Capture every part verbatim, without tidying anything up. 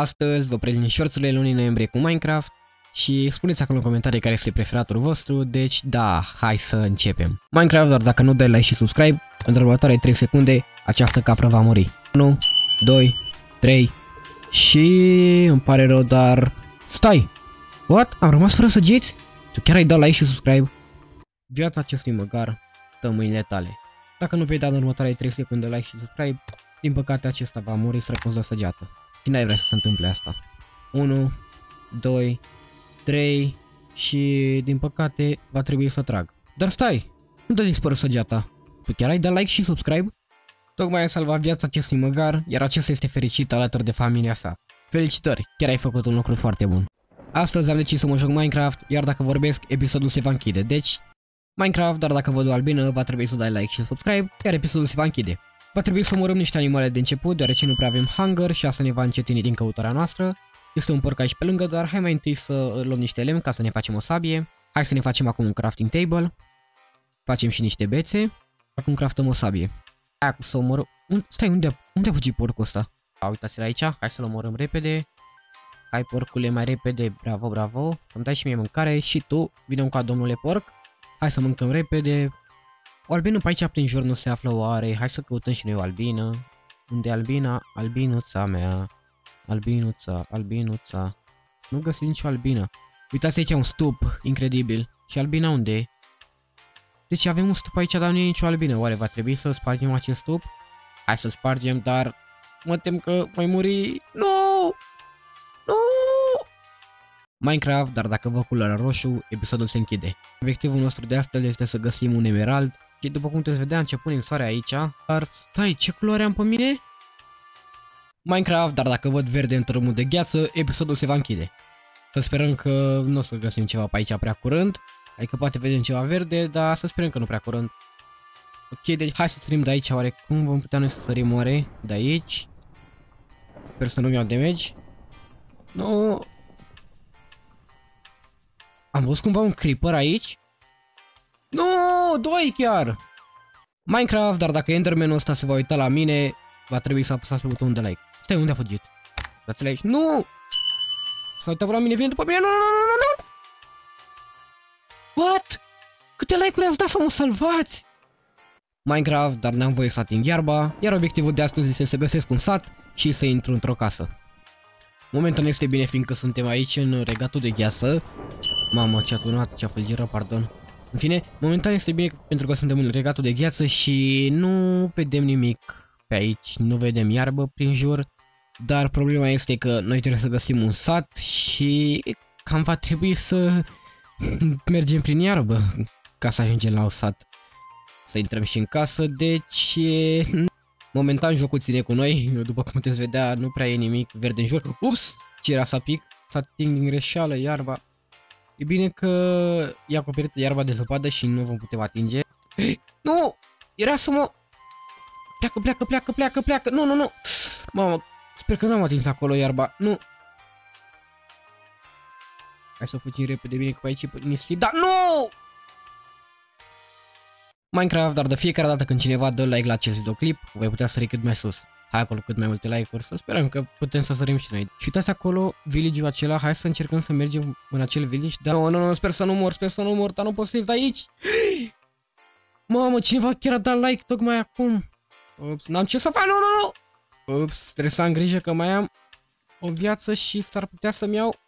Astăzi vă prezint shorts-urile lunii noiembrie cu Minecraft și spuneți acolo în comentarii care este preferatul vostru, deci da, hai să începem. Minecraft, doar dacă nu dai like și subscribe, pentru următoarele trei secunde această capră va muri. unu, doi, trei și îmi pare rău, dar stai! What? Am rămas fără săgeți? Tu chiar ai dat like și subscribe? Viața acestui măgar dă mâinile tale. Dacă nu vei da în următoarele trei secunde like și subscribe, din păcate acesta va muri străpuns de săgeată. Și n-ai vrea să se întâmple asta. unu, doi, trei și din păcate va trebui să trag. Dar stai! Nu te dispără săgeata! Tu chiar ai dat like și subscribe? Tocmai ai salvat viața acestui măgar, iar acesta este fericit alături de familia sa. Felicitări! Chiar ai făcut un lucru foarte bun. Astăzi am decis să mă joc Minecraft, iar dacă vorbesc, episodul se va închide. Deci, Minecraft, dar dacă vă dau albină, va trebui să dai like și subscribe, iar episodul se va închide. Va trebui să omorâm niște animale de început, deoarece nu prea avem hunger și asta ne va încetini din căutarea noastră. Este un porc aici pe lângă, dar hai mai întâi să luăm niște lemn ca să ne facem o sabie. Hai să ne facem acum un crafting table. Facem și niște bețe. Acum craftăm o sabie. Hai să omorâm... Stai, unde a, unde a fugit porcul ăsta? A, uitați-l aici, hai să-l omorâm repede. Hai, porcule, mai repede, bravo, bravo. Îmi dai și mie mâncare și tu, vine încă, domnule porc. Hai să mâncăm repede. O albină pe aici prin jur nu se află, oare? Hai să căutăm și noi o albină. Unde e albina? Albinuța mea. Albinuța, albinuța. Nu găsim nicio albină. Uitați aici un stup, incredibil. Și albina unde e? Deci avem un stup aici, dar nu e nicio albină. Oare va trebui să spargem acest stup? Hai să spargem, dar mă tem că voi muri. Nu! Nu! Minecraft, dar dacă vă culoarea roșu, episodul se închide. Obiectivul nostru de astăzi este să găsim un emerald. Și după cum puteți vedea, începând în soare aici. Dar stai, ce culoare am pe mine? Minecraft, dar dacă văd verde în tărâmul de gheață, episodul se va închide. Să sperăm că nu o să găsim ceva pe aici prea curând. Adică poate vedem ceva verde, dar să sperăm că nu prea curând. Ok, deci hai să sărim de aici, oare cum vom putea noi să sărim oare de aici? Sper să nu-mi iau damage. Nu... Am văzut cumva un creeper aici? Nu, doi chiar! Minecraft, dar dacă Enderman-ul ăsta se va uita la mine, va trebui să apăsați pe butonul de like. Stai, unde a fugit? Dați-l aici. Nu! S-a uitat la mine, vine după mine, nu, nu, nu, nu, nu! What? Câte like-uri ați dat să mă salvați? Minecraft, dar n-am voie să ating iarba, iar obiectivul de astăzi este să găsesc un sat și să intru într-o casă. Momentul nu este bine, fiindcă suntem aici în regatul de gheață. Mamă, ce-a tunat, ce-a fulgiră, pardon. În fine, momentan este bine pentru că suntem în regatul de gheață și nu vedem nimic pe aici. Nu vedem iarbă prin jur, dar problema este că noi trebuie să găsim un sat și cam va trebui să mergem prin iarbă ca să ajungem la un sat. Să intrăm și în casă, deci momentan jocul ține cu noi. După cum puteți vedea, nu prea e nimic verde în jur. Ups, ce era să pic, să ating din greșeală iarba. E bine că e acoperită iarba de zăpadă și nu vom putea atinge. Nu! Era să mă... Pleacă, pleacă, pleacă, pleacă, pleacă! Nu, nu, nu! Mamă, sper că n-am atins acolo iarba. Nu! Hai să fugim repede, bine că pe aici e nisip, dar nu! Minecraft, dar de fiecare dată când cineva dă like la acest videoclip, voi putea sări cât mai sus. Hai acolo cât mai multe like-uri, să sperăm că putem să sărim și noi. Și uitați acolo village-ul acela, hai să încercăm să mergem în acel village. Dar nu, nu, nu, sper să nu mor, sper să nu mor, dar nu pot să ies de aici. Mamă, cineva chiar a dat like tocmai acum. Ups, n-am ce să fac, nu, nu, nu. Ups, trebuie să am grijă că mai am o viață și s-ar putea să-mi iau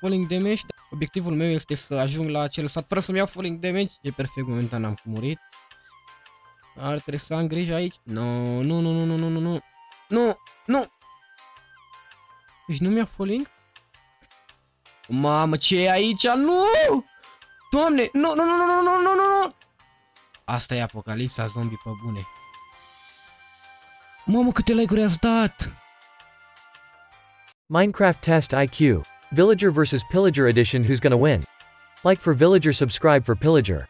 falling damage. Obiectivul meu este să ajung la acel sat fără să-mi iau falling damage. E perfect, momentan am murit. Ar trebui să am grijă aici. Nu, nu, nu, nu, nu, nu, nu, nu, nu. Deci nu mi-a falling? Mamă, ce e aici? Nu! Doamne, nu, nu, nu, nu, nu, nu, nu. Asta e apocalipsa zombie pe bune. Mamă, câte like-uri ați dat! Minecraft Test I Q. Villager versus Pillager edition, who's gonna win? Like for Villager, subscribe for Pillager.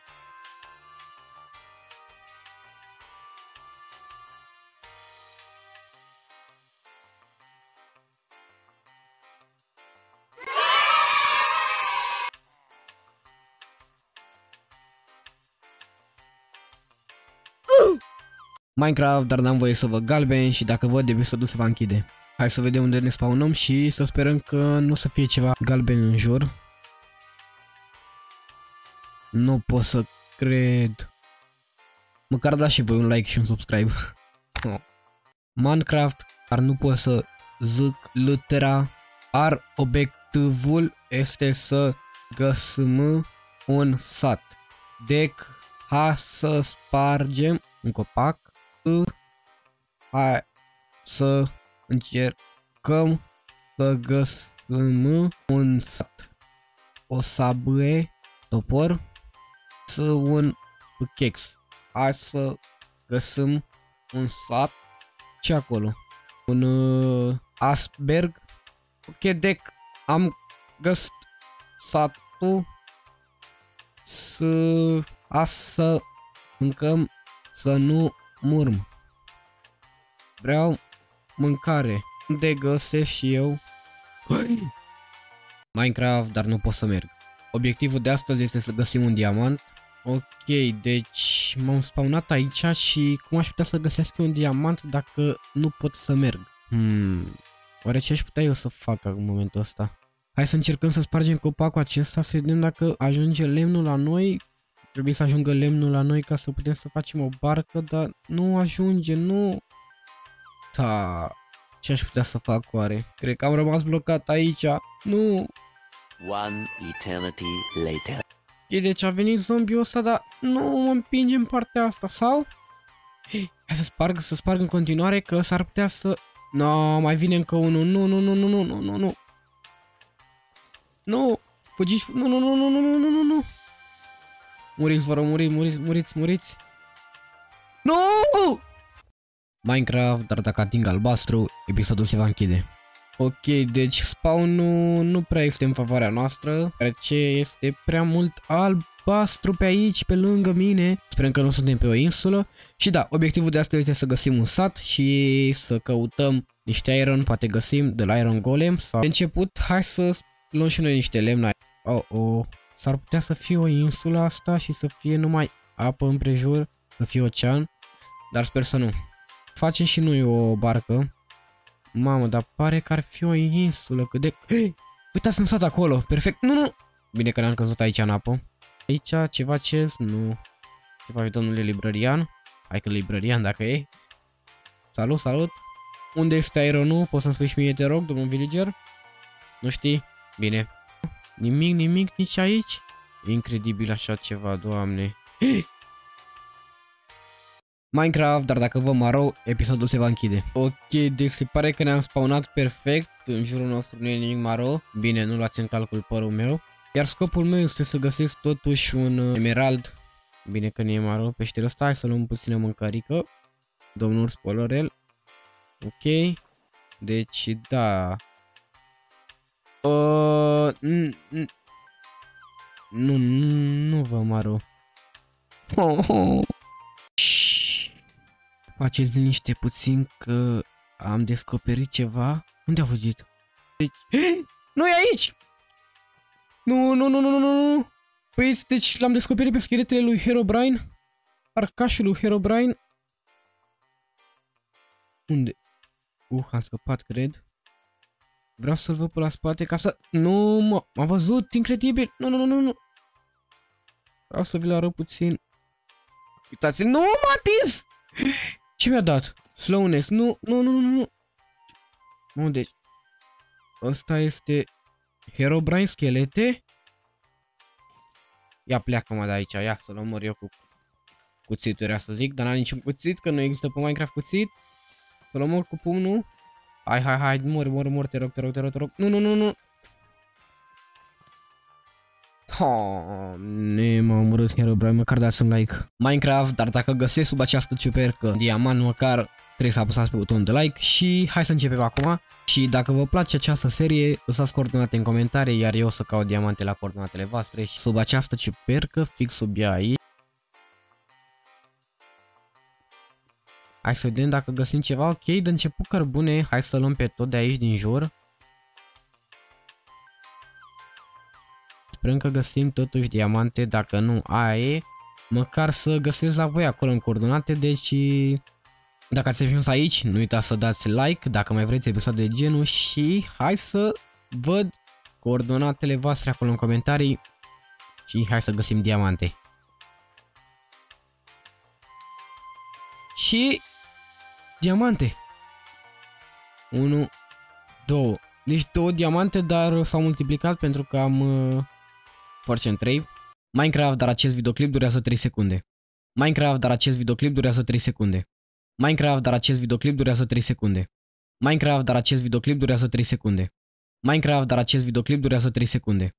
Minecraft, dar n-am voie să vă galben și dacă văd, episodul se va închide. Hai să vedem unde ne spawnăm și să sperăm că nu o să fie ceva galben în jur. Nu pot să cred. Măcar dați și voi un like și un subscribe. Oh. Minecraft, dar nu pot să zic litera R. Obiectivul este să găsim un sat. Dec, ha să spargem un copac. Hai să încercăm să găsim un sat. O sabie, topor, să un chex. Hai să găsim un sat. Ce acolo? Un uh, asberg. Ok, dec, am găsit satul. Să asă mâncăm, să nu murm. Vreau mâncare. Unde găsesc și eu? Minecraft, dar nu pot să merg. Obiectivul de astăzi este să găsim un diamant. Ok, deci m-am spawnat aici și cum aș putea să găsesc eu un diamant dacă nu pot să merg? Hmm, oare ce aș putea eu să fac în momentul ăsta? Hai să încercăm să spargem copacul acesta, să vedem dacă ajunge lemnul la noi. Trebuie să ajungă lemnul la noi ca să putem să facem o barcă, dar nu ajunge, nu... Ta... Ce aș putea să fac oare? Cred că am rămas blocat aici, nu... One eternity later. E, deci a venit zombiul ăsta, dar nu mă împinge în partea asta, sau? Hei, hai să sparg, să sparg în continuare, că s-ar putea să... No, mai vine încă unul, nu, nu, nu, nu, nu, nu, nu, nu. Nu, fugiți, nu, nu, nu, nu, nu, nu, nu, nu, nu. Muriți, vă rog, muriți, muriți, muriți, muriți. Nu! Minecraft, dar dacă ating albastru, episodul se va închide. Ok, deci spawn-ul nu prea este în favoarea noastră, deoarece este prea mult albastru pe aici, pe lângă mine. Sperăm că nu suntem pe o insulă. Și da, obiectivul de astăzi este să găsim un sat și să căutăm niște iron, poate găsim de la iron golem sau... De început, hai să luăm și noi niște lemn. Oh, oh. S-ar putea să fie o insulă asta și să fie numai apă împrejur, să fie ocean, dar sper să nu. Facem și noi o barcă. Mamă, dar pare că ar fi o insulă, cât de... Hey! Uitați, sunt sat acolo, perfect, nu, nu! Bine că ne-am căzut aici în apă. Aici ceva ce... nu... Ce faci, domnule librărian? Hai că librărian dacă e. Salut, salut! Unde este ironul? Poți să-mi spui și mie, te rog, domnul villager? Nu știi? Bine. Nimic, nimic, nici aici? Incredibil așa ceva, doamne. Minecraft, dar dacă vă marou, episodul se va închide. Ok, deci se pare că ne-am spawnat perfect. În jurul nostru nu e nimic marou. Bine, nu luați în calcul părul meu. Iar scopul meu este să găsesc totuși un emerald. Bine că nu e marou peșterul ăsta. Hai să luăm puțină mâncarică. Domnul Spolorel. Ok. Deci, da... Uh, nu, nu vă maru. Oh, oh. Faceți liniște puțin că am descoperit ceva. Unde a fugit? Deci... Nu e aici! Nu, nu, nu, nu, nu, nu! Păi, deci l-am descoperit pe scheletele lui Herobrine. Arcașul lui Herobrine. Unde? Uh, am scăpat, cred. Vreau să-l văd pe la spate ca să... Nu, mă, m-a văzut, incredibil! Nu, nu, nu, nu, nu! Vreau să vi-l arăt puțin. Uitați-l, nu m-a atins! Ce mi-a dat? Slowness, nu, nu, nu, nu, nu! Nu, deci... Ăsta este... Herobrine schelete? Ia pleacă, mă, de aici, ia să-l omor eu cu... cuțituri, să zic, dar n-am niciun cuțit, că nu există pe Minecraft cuțit. Să-l omor cu pumnul. Hai, hai, hai, mor, mor, mor, te rog, te rog, te rog, te rog. Nu, nu, nu, nu. Doamne, m-am omorât, Herobrine, măcar dați un like. Minecraft, dar dacă găsesc sub această ciupercă diamant, măcar trebuie să apăsați pe butonul de like și hai să începem acum. Și dacă vă place această serie, lăsați coordonate în comentarii, iar eu o să caut diamante la coordonatele voastre și sub această ciupercă, fix sub ea aici. Hai să vedem dacă găsim ceva. Ok, de început cărbune. Hai să luăm pe tot de aici din jur. Sperăm că găsim totuși diamante. Dacă nu, aia e. Măcar să găsesc la voi acolo în coordonate. Deci Dacă ați ajuns aici, nu uitați să dați like dacă mai vreți episoade de genul și hai să văd coordonatele voastre acolo în comentarii și hai să găsim diamante. Și diamante. unu, doi. Deci două diamante, dar s-au multiplicat pentru că am uh, Fortune trei. Minecraft, dar acest videoclip durează trei secunde. Minecraft, dar acest videoclip durează trei secunde. Minecraft, dar acest videoclip durează trei secunde. Minecraft, dar acest videoclip durează trei secunde. Minecraft, dar acest videoclip durează trei secunde.